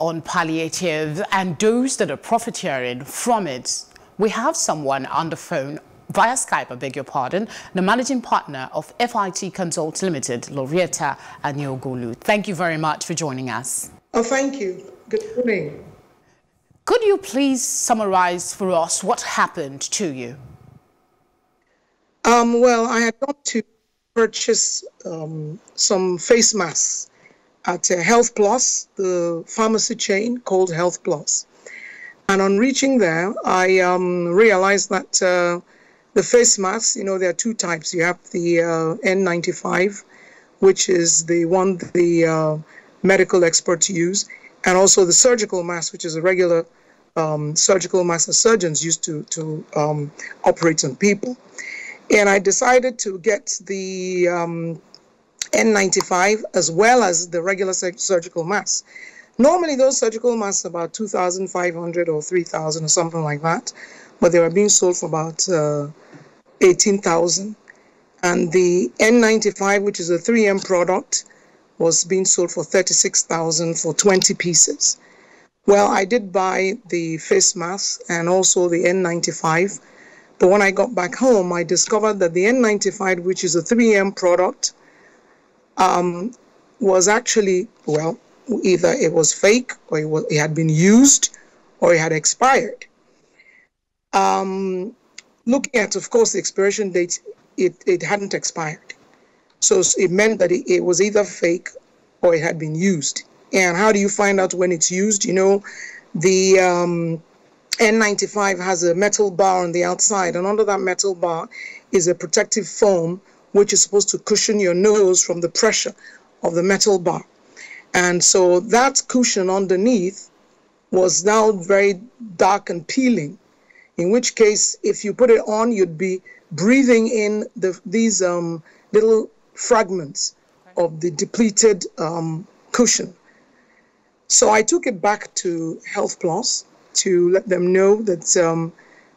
on palliative and those that are profiteering from it. We have someone on the phone via Skype, I beg your pardon, the managing partner of FIT Consult Limited, Loretta Anyiagolu. Thank you very much for joining us. Oh, thank you. Good morning. Could you please summarize for us what happened to you? Well, I had gone to purchase some face masks at Health Plus, the pharmacy chain called Health Plus. And on reaching there, I realized that the face masks, you know, there are two types. You have the N95, which is the one the medical experts use, and also the surgical mask, which is a regular surgical mask that surgeons use to operate on people. And I decided to get the N95 as well as the regular surgical mask. Normally, those surgical masks are about 2,500 or 3,000 or something like that, but they were being sold for about 18,000. And the N95, which is a 3M product, was being sold for 36,000 for 20 pieces. Well, I did buy the face mask and also the N95, but when I got back home, I discovered that the N95, which is a 3M product, was actually, well, either it was fake or it had been used or it had expired. Looking at, of course, the expiration date, it hadn't expired. So it meant that it was either fake or it had been used. And how do you find out when it's used? You know, the N95 has a metal bar on the outside, and under that metal bar is a protective foam which is supposed to cushion your nose from the pressure of the metal bar. And so that cushion underneath was now very dark and peeling, in which case, if you put it on, you'd be breathing in these little fragments of the depleted cushion. So I took it back to Health Plus to let them know that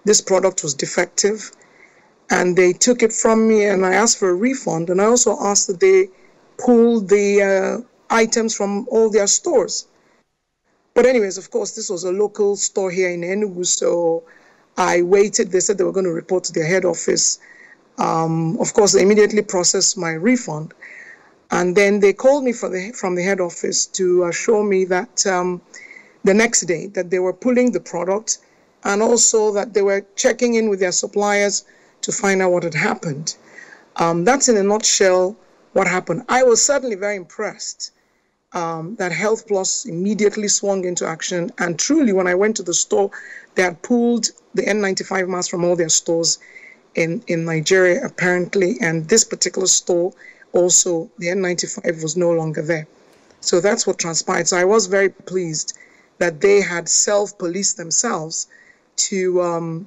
this product was defective, and they took it from me, and I asked for a refund, and I also asked that they pull the items from all their stores. But anyways, of course, this was a local store here in Enugu, so I waited. They said they were going to report to their head office. Of course, they immediately processed my refund, and then they called me from the head office to assure me that the next day that they were pulling the product, and also that they were checking in with their suppliers to find out what had happened. That's in a nutshell what happened. I was certainly very impressed that Health Plus immediately swung into action. And truly, when I went to the store, they had pulled the N95 masks from all their stores in Nigeria, apparently. And this particular store, also, the N95 was no longer there. So that's what transpired. So I was very pleased that they had self-policed themselves to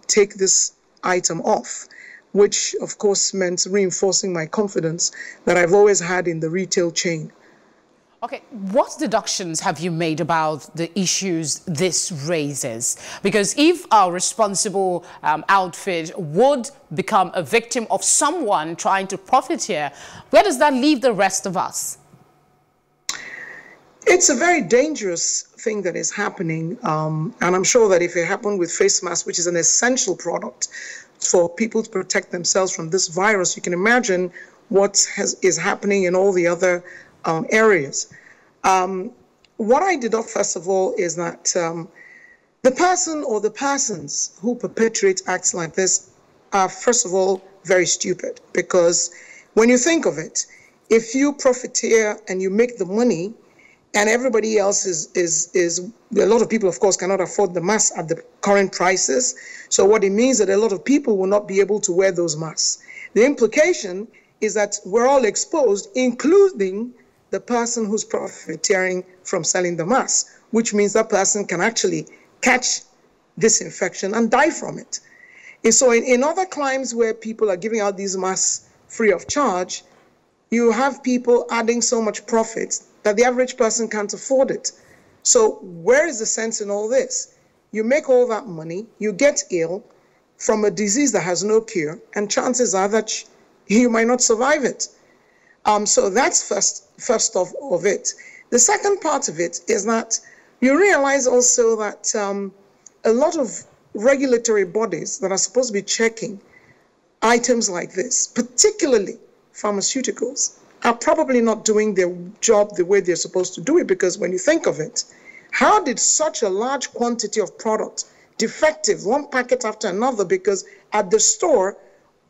take this item off, which, of course, meant reinforcing my confidence that I've always had in the retail chain. Okay, what deductions have you made about the issues this raises? Because if our responsible outfit would become a victim of someone trying to profiteer, where does that leave the rest of us? It's a very dangerous thing that is happening, and I'm sure that if it happened with face masks, which is an essential product for people to protect themselves from this virus, you can imagine what is happening in all the other areas. What I deduct, first of all, is that the person or the persons who perpetrate acts like this are, first of all, very stupid, because when you think of it, if you profiteer and you make the money, and everybody else is a lot of people, of course, cannot afford the masks at the current prices. So what it means that a lot of people will not be able to wear those masks. The implication is that we're all exposed, including the person who's profiteering from selling the masks, which means that person can actually catch this infection and die from it. And so in other climes where people are giving out these masks free of charge, you have people adding so much profit that the average person can't afford it. So where is the sense in all this? You make all that money, you get ill from a disease that has no cure, and chances are that you might not survive it. So that's first of it. The second part of it is that You realize also that a lot of regulatory bodies that are supposed to be checking items like this, particularly pharmaceuticals, are probably not doing their job the way they're supposed to do it, because when you think of it, how did such a large quantity of product, defective, one packet after another, because at the store,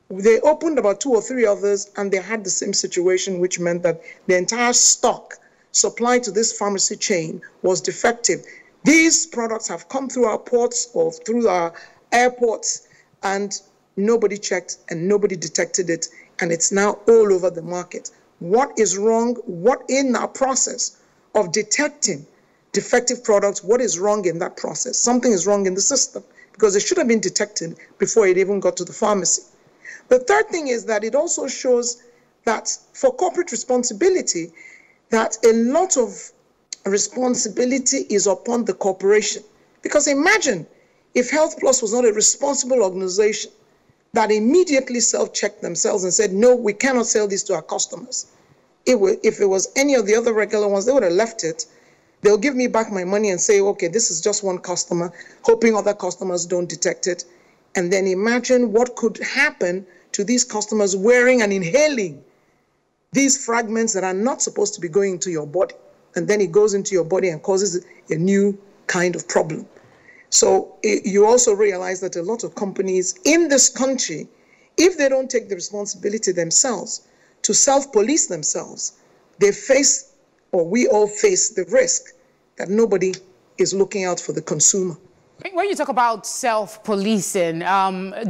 they opened about 2 or 3 others and they had the same situation, which meant that the entire stock supplied to this pharmacy chain was defective. These products have come through our ports or through our airports, and nobody checked and nobody detected it, and it's now all over the market. What is wrong? What in our process of detecting defective products, what is wrong in that process? Something is wrong in the system, because it should have been detected before it even got to the pharmacy. The third thing is that it also shows that for corporate responsibility, that a lot of responsibility is upon the corporation. Because imagine if Health Plus was not a responsible organization that immediately self-checked themselves and said, no, we cannot sell this to our customers. If it was any of the other regular ones, they would have left it. They'll give me back my money and say, okay, this is just one customer, hoping other customers don't detect it. And then imagine what could happen to these customers wearing and inhaling these fragments that are not supposed to be going into your body. And then it goes into your body and causes a new kind of problem. So you also realize that a lot of companies in this country, if they don't take the responsibility themselves to self-police themselves, they face, or we all face, the risk that nobody is looking out for the consumer. When you talk about self-policing,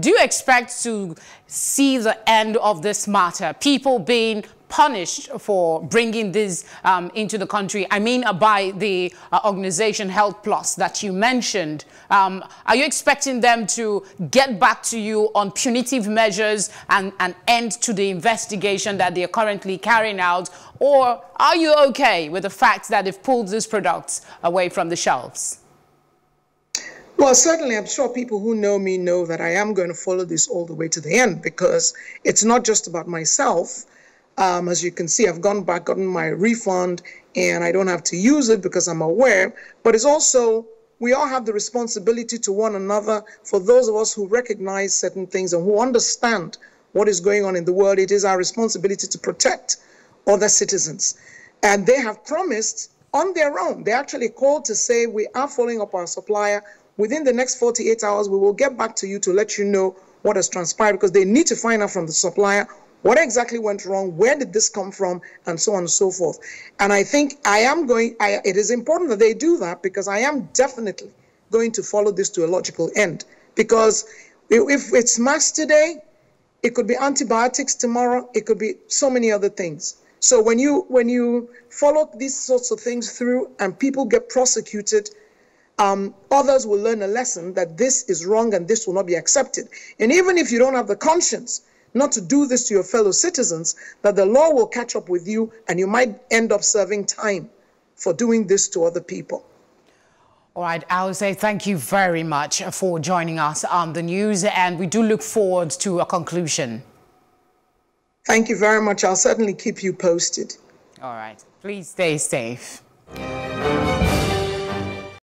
do you expect to see the end of this matter? People being punished for bringing this into the country? I mean, by the organization Health Plus that you mentioned. Are you expecting them to get back to you on punitive measures and an end to the investigation that they are currently carrying out? Or are you okay with the fact that they've pulled these products away from the shelves? Well, certainly, I'm sure people who know me know that I am going to follow this all the way to the end, because it's not just about myself. As you can see, I've gone back, gotten my refund, and I don't have to use it because I'm aware. But it's also, we all have the responsibility to one another. For those of us who recognize certain things and who understand what is going on in the world, it is our responsibility to protect other citizens. And they have promised on their own. They actually called to say, we are following up our supplier. Within the next 48 hours, we will get back to you to let you know what has transpired, because they need to find out from the supplier what exactly went wrong, where did this come from, and so on and so forth. And I think it is important that they do that, because I am definitely going to follow this to a logical end. Because if it's masks today, it could be antibiotics tomorrow, it could be so many other things. So when you follow these sorts of things through and people get prosecuted, others will learn a lesson that this is wrong and this will not be accepted. And even if you don't have the conscience not to do this to your fellow citizens, that the law will catch up with you and you might end up serving time for doing this to other people. All right, Alze, thank you very much for joining us on the news, and we do look forward to a conclusion. Thank you very much. I'll certainly keep you posted. All right, please stay safe.